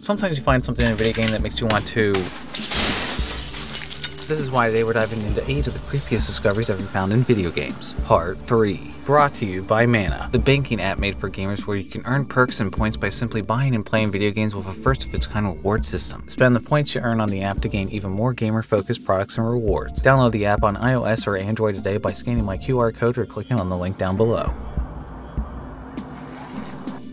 Sometimes you find something in a video game that makes you want to... This is why they were diving into 8 of the creepiest discoveries ever found in video games. Part 3. Brought to you by Mana, the banking app made for gamers where you can earn perks and points by simply buying and playing video games with a first-of-its-kind reward system. Spend the points you earn on the app to gain even more gamer-focused products and rewards. Download the app on iOS or Android today by scanning my QR code or clicking on the link down below.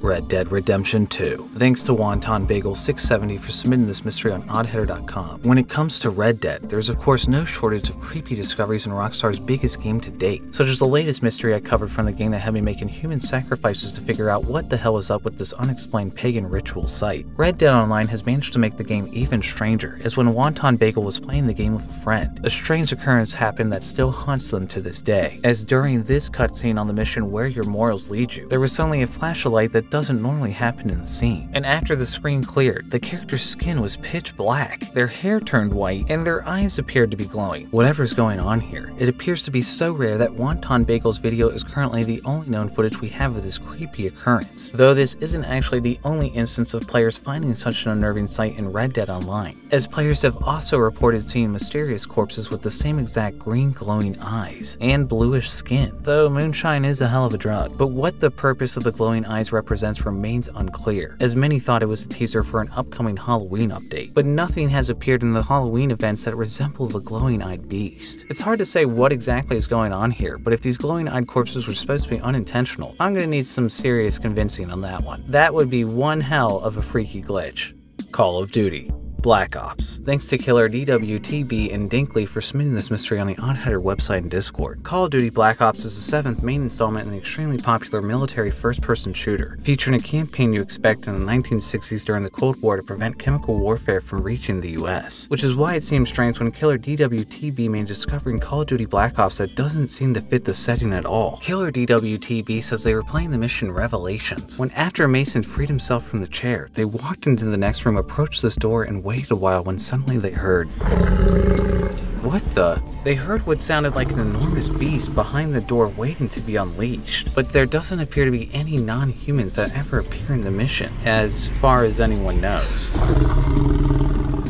Red Dead Redemption 2. Thanks to WontonBagel670 for submitting this mystery on oddheader.com. When it comes to Red Dead, there's of course no shortage of creepy discoveries in Rockstar's biggest game to date, such as the latest mystery I covered from the game that had me making human sacrifices to figure out what the hell is up with this unexplained pagan ritual site. Red Dead Online has managed to make the game even stranger, as when Wonton Bagel was playing the game with a friend, a strange occurrence happened that still haunts them to this day, as during this cutscene on the mission Where Your Morals Lead You, there was suddenly a flash of light that doesn't normally happen in the scene. And after the screen cleared, the character's skin was pitch black, their hair turned white, and their eyes appeared to be glowing. Whatever's going on here, it appears to be so rare that Wonton Bagel's video is currently the only known footage we have of this creepy occurrence, though this isn't actually the only instance of players finding such an unnerving sight in Red Dead Online, as players have also reported seeing mysterious corpses with the same exact green glowing eyes and bluish skin, though moonshine is a hell of a drug. But what the purpose of the glowing eyes represents remains unclear, as many thought it was a teaser for an upcoming Halloween update, but nothing has appeared in the Halloween events that resemble the glowing-eyed beast. It's hard to say what exactly is going on here, but if these glowing-eyed corpses were supposed to be unintentional, I'm gonna need some serious convincing on that one. That would be one hell of a freaky glitch. Call of Duty: Black Ops. Thanks to Killer DWTB and Dinkley for submitting this mystery on the oddheader website and Discord. Call of Duty Black Ops is the 7th main installment in an extremely popular military first-person shooter, featuring a campaign you expect in the 1960s during the Cold War to prevent chemical warfare from reaching the US, which is why it seems strange when Killer DWTB made discovering Call of Duty Black Ops that doesn't seem to fit the setting at all. Killer DWTB says they were playing the mission Revelations, when after Mason freed himself from the chair, they walked into the next room, approached this door, and waited a while when suddenly they heard... What the? They heard what sounded like an enormous beast behind the door waiting to be unleashed, but there doesn't appear to be any non-humans that ever appear in the mission, as far as anyone knows.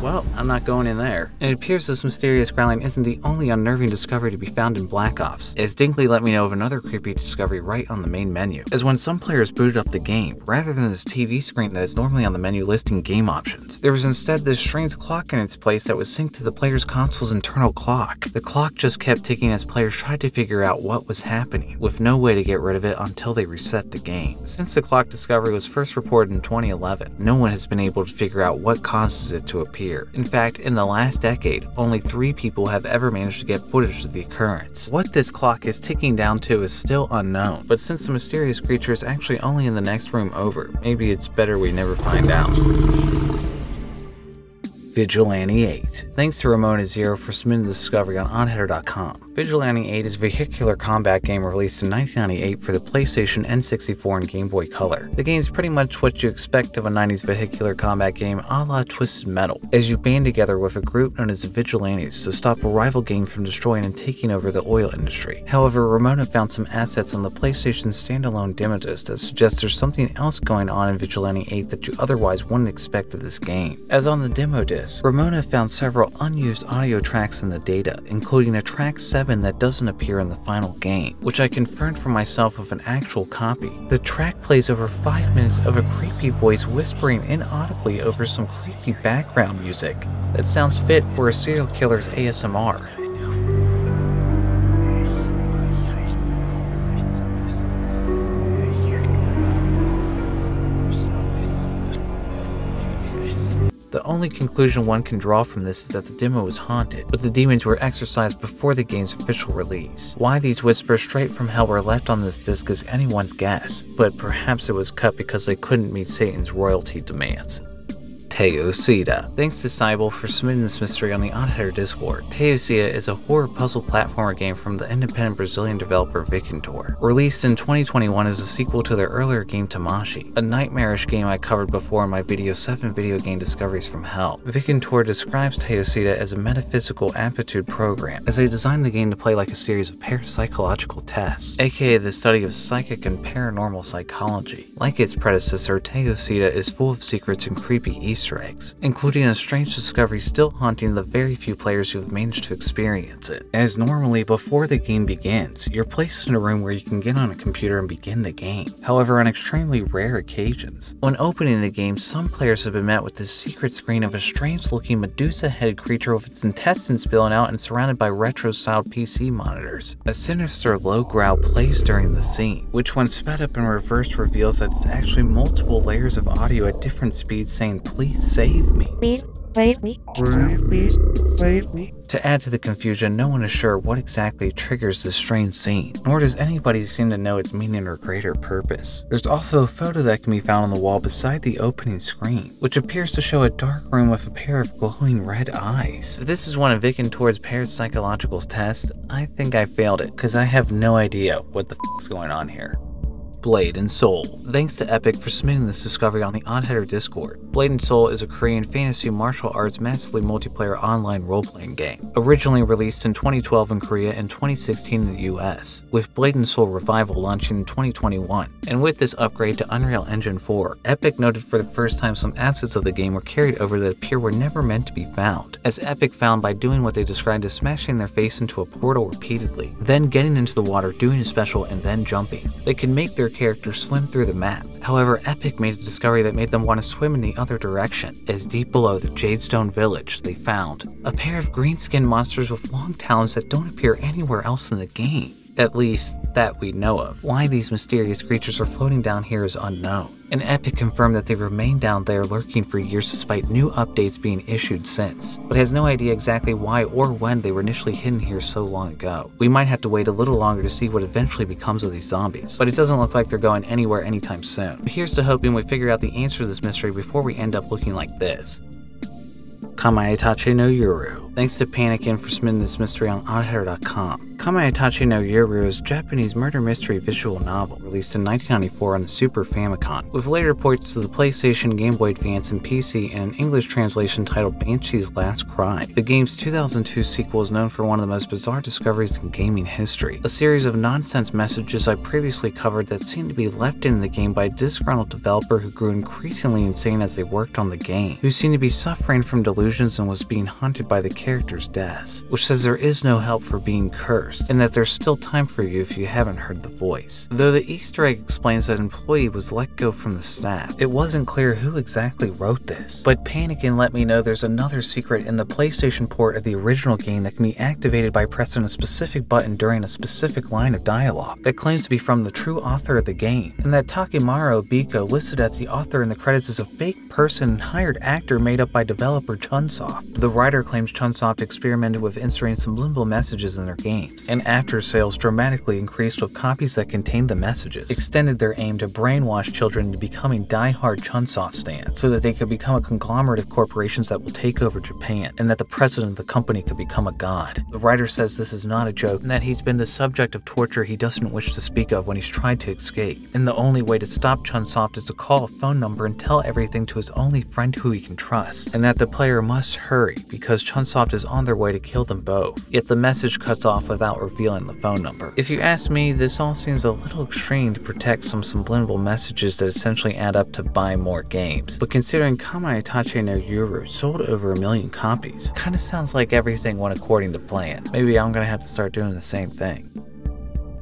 Well, I'm not going in there. And it appears this mysterious growling isn't the only unnerving discovery to be found in Black Ops, as Dinkley let me know of another creepy discovery right on the main menu, as when some players booted up the game, rather than this TV screen that is normally on the menu listing game options, there was instead this strange clock in its place that was synced to the player's console's internal clock. The clock just kept ticking as players tried to figure out what was happening, with no way to get rid of it until they reset the game. Since the clock discovery was first reported in 2011, no one has been able to figure out what causes it to appear. In fact, in the last decade, only 3 people have ever managed to get footage of the occurrence. What this clock is ticking down to is still unknown, but since the mysterious creature is actually only in the next room over, maybe it's better we never find out. Vigilante 8. Thanks to Ramona0 for submitting this discovery on oddheader.com. Vigilante 8 is a vehicular combat game released in 1998 for the PlayStation, N64, and Game Boy Color. The game's pretty much what you expect of a 90s vehicular combat game a la Twisted Metal, as you band together with a group known as Vigilantes to stop a rival gang from destroying and taking over the oil industry. However, Ramona found some assets on the PlayStation's standalone demo disc that suggests there's something else going on in Vigilante 8 that you otherwise wouldn't expect of this game. As on the demo disc, Ramona found several unused audio tracks in the data, including a track 7 that doesn't appear in the final game, which I confirmed for myself with an actual copy. The track plays over 5 minutes of a creepy voice whispering inaudibly over some creepy background music that sounds fit for a serial killer's ASMR. The only conclusion one can draw from this is that the demo was haunted, but the demons were exorcised before the game's official release. Why these whispers straight from hell were left on this disc is anyone's guess, but perhaps it was cut because they couldn't meet Satan's royalty demands. Teocida. Thanks to Cybel for submitting this mystery on the oddheader Discord. Teocida is a horror puzzle platformer game from the independent Brazilian developer Vicentor. Released in 2021 as a sequel to their earlier game Tamashi, a nightmarish game I covered before in my video 7 Video Game Discoveries from Hell. Vicentor describes Teocida as a metaphysical aptitude program, as they designed the game to play like a series of parapsychological tests, aka the study of psychic and paranormal psychology. Like its predecessor, Teocida is full of secrets and creepy Easter Easter eggs, including a strange discovery still haunting the very few players who've managed to experience it. As normally, before the game begins, you're placed in a room where you can get on a computer and begin the game. However, on extremely rare occasions, when opening the game, some players have been met with the secret screen of a strange-looking Medusa-headed creature with its intestines spilling out and surrounded by retro-styled PC monitors. A sinister low growl plays during the scene, which when sped up and reversed reveals that it's actually multiple layers of audio at different speeds saying, "Please save me. Please save me. Please save me." To add to the confusion, no one is sure what exactly triggers this strange scene, nor does anybody seem to know its meaning or greater purpose. There's also a photo that can be found on the wall beside the opening screen, which appears to show a dark room with a pair of glowing red eyes. If this is one of Vicentor's paired psychologicals test, I think I failed it, cause I have no idea what the f***'s going on here. Blade and Soul. Thanks to Epic for submitting this discovery on the Oddheader Discord. Blade and Soul is a Korean fantasy martial arts massively multiplayer online role-playing game, originally released in 2012 in Korea and 2016 in the US, with Blade and Soul Revival launching in 2021. And with this upgrade to Unreal Engine 4, Epic noted for the first time some assets of the game were carried over that appear were never meant to be found, as Epic found by doing what they described as smashing their face into a portal repeatedly, then getting into the water, doing a special, and then jumping. They can make their character swim through the map. However, Epic made a discovery that made them want to swim in the other direction, as deep below the Jade Stone Village, they found a pair of green-skinned monsters with long talons that don't appear anywhere else in the game. At least, that we know of. Why these mysterious creatures are floating down here is unknown, and Epic confirmed that they remain down there lurking for years despite new updates being issued since, but has no idea exactly why or when they were initially hidden here so long ago. We might have to wait a little longer to see what eventually becomes of these zombies, but it doesn't look like they're going anywhere anytime soon. But here's to hoping we figure out the answer to this mystery before we end up looking like this. Kamaitachi no Yoru. Thanks to Panicin for submitting this mystery on oddheader.com. Kamaitachi no Yoru is a Japanese murder mystery visual novel released in 1994 on the Super Famicom, with later ports to the PlayStation, Game Boy Advance, and PC, and an English translation titled Banshee's Last Cry. The game's 2002 sequel is known for one of the most bizarre discoveries in gaming history, a series of nonsense messages I previously covered that seemed to be left in the game by a disgruntled developer who grew increasingly insane as they worked on the game, who seemed to be suffering from delusions and was being haunted by the character's deaths, which says there is no help for being cursed, and that there's still time for you if you haven't heard the voice. Though the Easter egg explains that an employee was let go from the staff, it wasn't clear who exactly wrote this, but Panicin let me know there's another secret in the PlayStation port of the original game that can be activated by pressing a specific button during a specific line of dialogue that claims to be from the true author of the game, and that Takemaru Biko listed as the author in the credits is a fake person and hired actor made up by developer Chunsoft. The writer claims Chunsoft experimented with inserting subliminal messages in their games, and after sales dramatically increased with copies that contained the messages, extended their aim to brainwash children into becoming die-hard Chunsoft stans, so that they could become a conglomerate of corporations that will take over Japan, and that the president of the company could become a god. The writer says this is not a joke, and that he's been the subject of torture he doesn't wish to speak of when he's tried to escape, and the only way to stop Chunsoft is to call a phone number and tell everything to his only friend who he can trust, and that the player must hurry because Chunsoft is on their way to kill them both, yet the message cuts off without revealing the phone number. If you ask me, this all seems a little extreme to protect some subliminal messages that essentially add up to buy more games, but considering Kamaitachi no Yoru sold over 1 million copies, kinda sounds like everything went according to plan. Maybe I'm gonna have to start doing the same thing.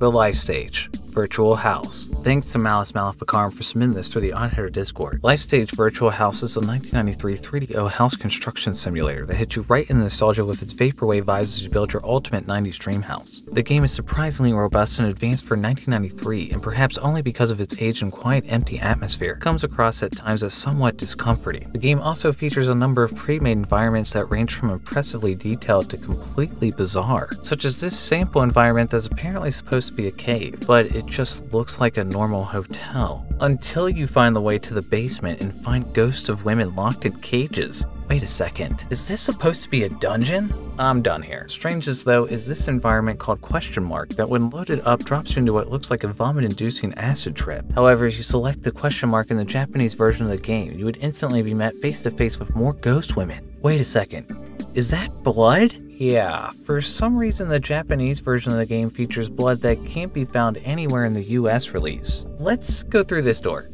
The Life Stage Virtual House. Thanks to Malice Malafikarm for submitting this to the Oddheader Discord. Life Stage Virtual House is a 1993 3DO house construction simulator that hits you right in the nostalgia with its vaporwave vibes as you build your ultimate 90s dream house. The game is surprisingly robust and advanced for 1993, and perhaps only because of its age and quiet, empty atmosphere, comes across at times as somewhat discomforting. The game also features a number of pre-made environments that range from impressively detailed to completely bizarre, such as this sample environment that's apparently supposed to be a cave, but it just looks like a normal hotel, until you find the way to the basement and find ghosts of women locked in cages. Wait a second, is this supposed to be a dungeon? I'm done here. Strange as though is this environment called question mark that when loaded up drops you into what looks like a vomit-inducing acid trip. However, if you select the question mark in the Japanese version of the game, you would instantly be met face to face with more ghost women. Wait a second, is that blood? Yeah, for some reason the Japanese version of the game features blood that can't be found anywhere in the US release. Let's go through this door.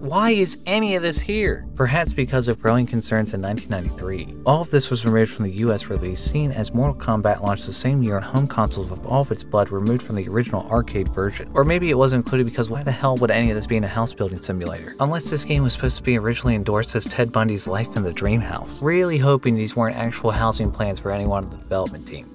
Why is any of this here? Perhaps because of growing concerns in 1993. All of this was removed from the US release, seen as Mortal Kombat launched the same year on home consoles with all of its blood removed from the original arcade version. Or maybe it wasn't included because why the hell would any of this be in a house building simulator? Unless this game was supposed to be originally endorsed as Ted Bundy's Life in the Dream House. Really hoping these weren't actual housing plans for anyone on the development team.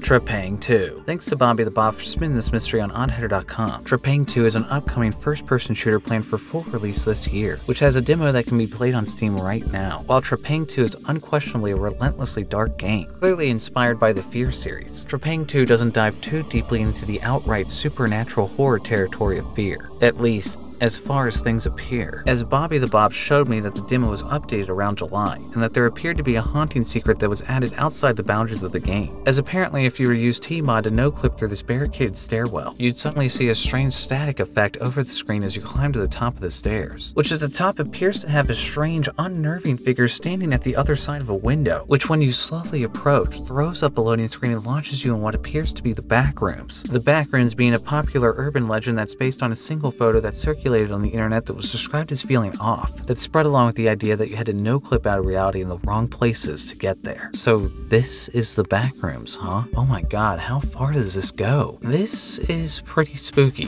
Trepang 2. Thanks to Bobby the Bob for spinning this mystery on oddheader.com. Trepang 2 is an upcoming first-person shooter planned for full release this year, which has a demo that can be played on Steam right now. While Trepang 2 is unquestionably a relentlessly dark game, clearly inspired by the Fear series, Trepang 2 doesn't dive too deeply into the outright supernatural horror territory of Fear. At least, as far as things appear, as Bobby the Bob showed me that the demo was updated around July, and that there appeared to be a haunting secret that was added outside the boundaries of the game, as apparently if you were to use T-Mod to no-clip through this barricaded stairwell, you'd suddenly see a strange static effect over the screen as you climb to the top of the stairs, which at the top appears to have a strange, unnerving figure standing at the other side of a window, which when you slowly approach, throws up a loading screen and launches you in what appears to be the backrooms. The backrooms being a popular urban legend that's based on a single photo that circulates on the internet that was described as feeling off, that spread along with the idea that you had to no-clip out of reality in the wrong places to get there. So this is the backrooms, huh? Oh my god, how far does this go? This is pretty spooky.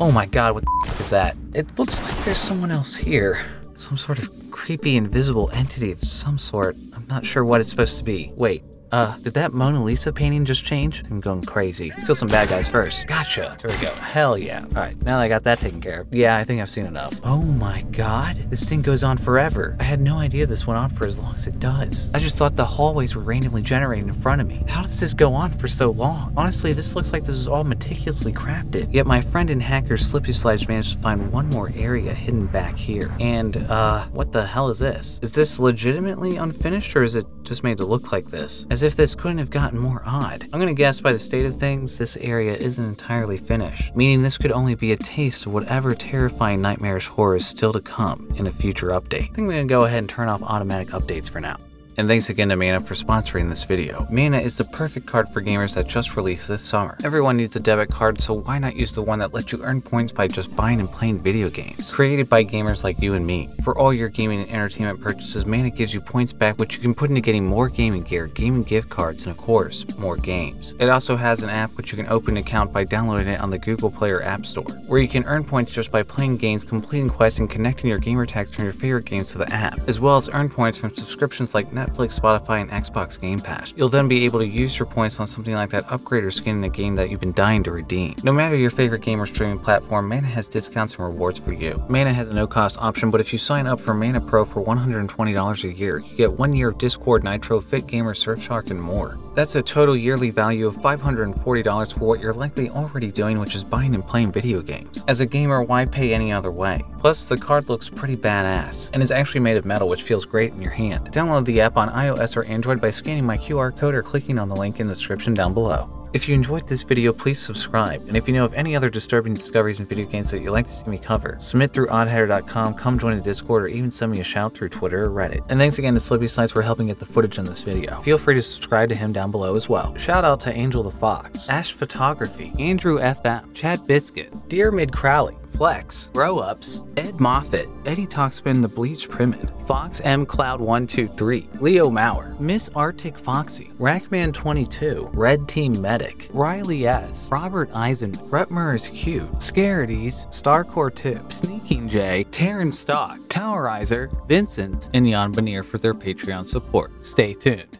Oh my god, what the f is that? It looks like there's someone else here. Some sort of creepy invisible entity of some sort. I'm not sure what it's supposed to be. Wait. Did that Mona Lisa painting just change? I'm going crazy. Let's kill some bad guys first. Gotcha. There we go. Hell yeah. Alright, now that I got that taken care of. Yeah, I think I've seen enough. Oh my god. This thing goes on forever. I had no idea this went on for as long as it does. I just thought the hallways were randomly generated in front of me. How does this go on for so long? Honestly, this looks like this is all meticulously crafted. Yet my friend and hacker Slippy Slides managed to find one more area hidden back here. And, what the hell is this? Is this legitimately unfinished or is it just made to look like this? As if this couldn't have gotten more odd. I'm gonna guess by the state of things, this area isn't entirely finished, meaning this could only be a taste of whatever terrifying nightmarish horror is still to come in a future update. I think I'm gonna go ahead and turn off automatic updates for now. And thanks again to Mana for sponsoring this video. Mana is the perfect card for gamers that just released this summer. Everyone needs a debit card, so why not use the one that lets you earn points by just buying and playing video games? Created by gamers like you and me. For all your gaming and entertainment purchases, Mana gives you points back which you can put into getting more gaming gear, gaming gift cards, and of course, more games. It also has an app which you can open an account by downloading it on the Google Play or App Store, where you can earn points just by playing games, completing quests, and connecting your gamer tags from your favorite games to the app, as well as earn points from subscriptions like Netflix, Spotify, and Xbox Game Pass. You'll then be able to use your points on something like that upgrade or skin in a game that you've been dying to redeem. No matter your favorite game or streaming platform, Mana has discounts and rewards for you. Mana has a no-cost option, but if you sign up for Mana Pro for $120 a year, you get 1 year of Discord, Nitro, Fit Gamer, Surfshark, and more. That's a total yearly value of $540 for what you're likely already doing, which is buying and playing video games. As a gamer, why pay any other way? Plus, the card looks pretty badass, and is actually made of metal, which feels great in your hand. Download the app on iOS or Android by scanning my QR code or clicking on the link in the description down below. If you enjoyed this video, please subscribe, and if you know of any other disturbing discoveries in video games that you'd like to see me cover, submit through oddheader.com, come join the Discord, or even send me a shout through Twitter or Reddit. And thanks again to Slippy Slides for helping get the footage in this video. Feel free to subscribe to him down below as well. Shout out to Angel the Fox, Ash Photography, Andrew FM, Chad Biscuits, Dear Mid Crowley, Flex, Grow Ups, Ed Moffat, Eddie Talkspin, The Bleach Primid, Fox M Cloud 123, Leo Maurer, Miss Arctic Foxy, Rackman 22, Red Team Medic, Riley S, Robert Eisen, Rutmer's Q, Scarities, Starcore 2, Sneaking J, Terran Stock, Towerizer, Vincent, and Jan Benier for their Patreon support. Stay tuned.